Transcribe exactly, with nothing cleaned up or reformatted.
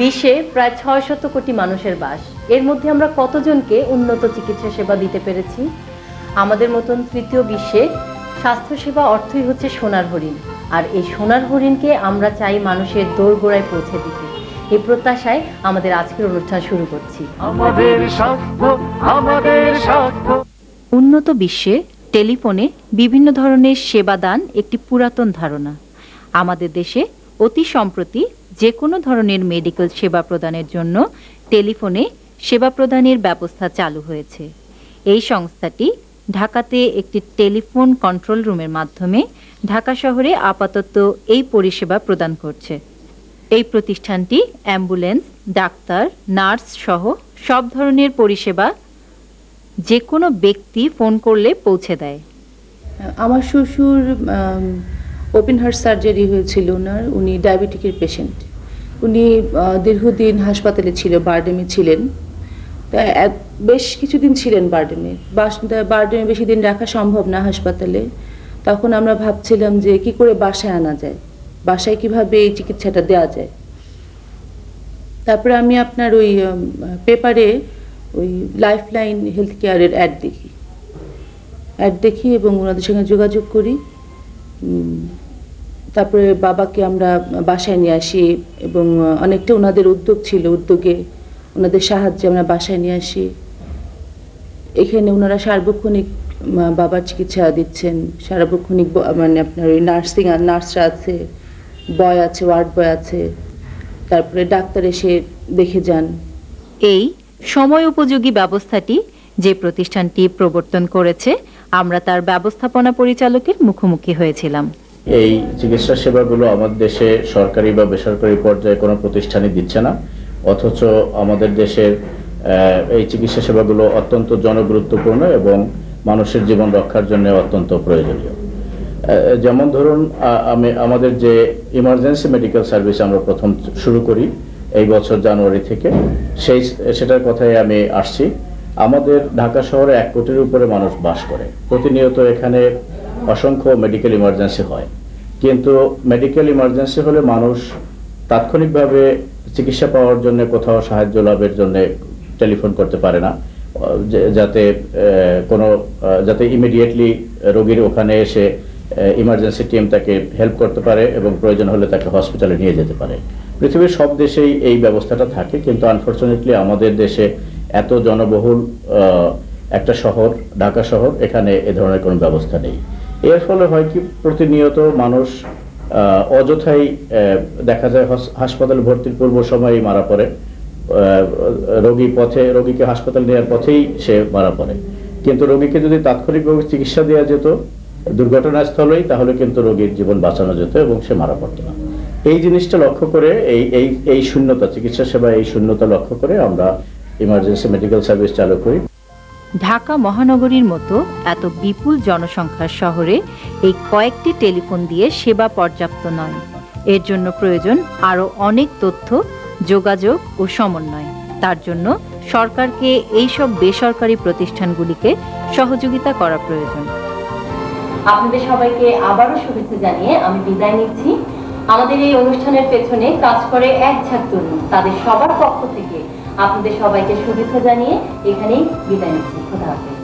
বিশ্বে প্রায় ছয়শত কোটি মানুষের বাস। এর মধ্যে আমরা কতজনকে উন্নত চিকিৎসা সেবা দিতে পেরেছি? আমাদের মতন তৃতীয় বিশ্বে স্বাস্থ্যসেবা অর্থই হচ্ছে সোনার হরিণ, আর এই সোনার হরিণকে আমরা চাই মানুষের দোরগোড়ায় পৌঁছে দিতে। এই প্রত্যাশায় আমাদের আজকের অনুষ্ঠান শুরু করছি। আমাদের স্বাস্থ্য, আমাদের স্বাস্থ্য। উন্নত বিশ্বে টেলিফোনে বিভিন্ন ধরনের সেবাদান একটি পুরাতন ধারণা। আমাদের দেশে অতি সম্প্রতি যে কোনো ধরনের মেডিকেল সেবা প্রদানের জন্য টেলিফোনে সেবা প্রদানের ব্যবস্থা চালু হয়েছে। এই সংস্থাটি ঢাকাতে একটি টেলিফোন কন্ট্রোল রুমের মাধ্যমে ঢাকা শহরে আপাতত এই পরিষেবা প্রদান করছে। এই প্রতিষ্ঠানটি অ্যাম্বুলেন্স, ডাক্তার, নার্স সহ সব ধরনের পরিষেবা যে কোনো ব্যক্তি ফোন করলে পৌঁছে দেয়। আমার শ্বশুর ওপেন হার্ট সার্জারি হয়েছিল ওনার, উনি ডায়াবেটিকের পেশেন্ট। উনি দীর্ঘদিন হাসপাতালে ছিল, বারডেমে ছিলেন। তা বেশ কিছুদিন ছিলেন বারডেমে, বাস বারডেমে বেশি দিন রাখা সম্ভব না হাসপাতালে। তখন আমরা ভাবছিলাম যে কি করে বাসায় আনা যায়, বাসায় কিভাবে এই চিকিৎসাটা দেওয়া যায়। তারপরে আমি আপনার ওই পেপারে ওই লাইফলাইন হেলথ কেয়ারের অ্যাড দেখি অ্যাড দেখি এবং ওনাদের সঙ্গে যোগাযোগ করি। তারপরে বাবাকে আমরা বাসায় নিয়ে আসি এবং অনেকটা ওনাদের উদ্যোগ ছিল, উদ্যোগে ওনাদের সাহায্যে আমরা বাসায় নিয়ে আসি। এখানে ওনারা সার্বক্ষণিক বাবার চিকিৎসা দিচ্ছেন, সার্বক্ষণিক মানে আপনার ওই নার্সিং নার্সরা আছে, বয় আছে, ওয়ার্ড বয় আছে, তারপরে ডাক্তার এসে দেখে যান। এই সময় উপযোগী ব্যবস্থাটি যে প্রতিষ্ঠানটি প্রবর্তন করেছে, আমরা তার ব্যবস্থাপনা পরিচালকের মুখোমুখি হয়েছিলাম। এই চিকিৎসা সেবাগুলো আমাদের দেশে সরকারি বা বেসরকারি পর্যায়ে কোনো প্রতিষ্ঠানই দিচ্ছে না, অথচ আমাদের দেশের এই চিকিৎসা সেবাগুলো অত্যন্ত জনগুরুত্বপূর্ণ এবং মানুষের জীবন রক্ষার জন্য অত্যন্ত প্রয়োজনীয়। যেমন ধরুন আমি আমাদের যে ইমার্জেন্সি মেডিকেল সার্ভিস আমরা প্রথম শুরু করি এই বছর জানুয়ারি থেকে, সেই সেটার কথাই আমি আসছি। আমাদের ঢাকা শহরে এক কোটির উপরে মানুষ বাস করে, প্রতিনিয়ত এখানে অসংখ্য মেডিকেল ইমার্জেন্সি হয়, কিন্তু মেডিকেল ইমার্জেন্সি হলে মানুষ তাৎক্ষণিকভাবে চিকিৎসা পাওয়ার জন্য কোথাও সাহায্য লাভের জন্য টেলিফোন করতে পারে না, যাতে কোনো যাতে ইমিডিয়েটলি রোগীর ওখানে এসে ইমার্জেন্সি টিম তাকে হেল্প করতে পারে এবং প্রয়োজন হলে তাকে হসপিটালে নিয়ে যেতে পারে। পৃথিবীর সব দেশেই এই ব্যবস্থাটা থাকে, কিন্তু আনফর্চুনেটলি আমাদের দেশে এত জনবহুল একটা শহর ঢাকা শহর, এখানে এ ধরনের কোনো ব্যবস্থা নেই। এর ফলে হয় কি, প্রতিনিয়ত মানুষ অযথাই দেখা যায় হাসপাতাল ভর্তির পূর্ব সময়ই মারা পড়ে, রোগী পথে রোগীকে হাসপাতাল নেওয়ার পথেই সে মারা পড়ে। কিন্তু রোগীকে যদি তাৎক্ষণিকভাবে চিকিৎসা দেওয়া যেত দুর্ঘটনাস্থলেই, তাহলে কিন্তু রোগীর জীবন বাঁচানো যেত এবং সে মারা পড়তো না। এই জিনিসটা লক্ষ্য করে এই এই এই শূন্যতা, চিকিৎসা সেবা এই শূন্যতা লক্ষ্য করে আমরা ইমার্জেন্সি মেডিকেল সার্ভিস চালু করি। ঢাকা মহানগরীর মতো এত বিপুল জনসংখ্যার শহরে এই কয়েকটি টেলিফোন দিয়ে সেবা পর্যাপ্ত নয়, এর জন্য প্রয়োজন আরও অনেক তথ্য, যোগাযোগ ও সমন্বয়। তার জন্য সরকারকে এইসব বেসরকারি প্রতিষ্ঠানগুলিকে সহযোগিতা করা প্রয়োজন। আপনাদের সবাইকে আবারও শুভেচ্ছা জানিয়ে আমি বিদায় নিচ্ছি। আমাদের এই অনুষ্ঠানের পেছনে কাজ করে এক ঝাঁক তরুণ, তাদের সবার পক্ষ থেকে আপনাদের সবাইকে শুভেচ্ছা জানিয়ে এখানেই বিদায় নিচ্ছি। খোদা হাফেজ।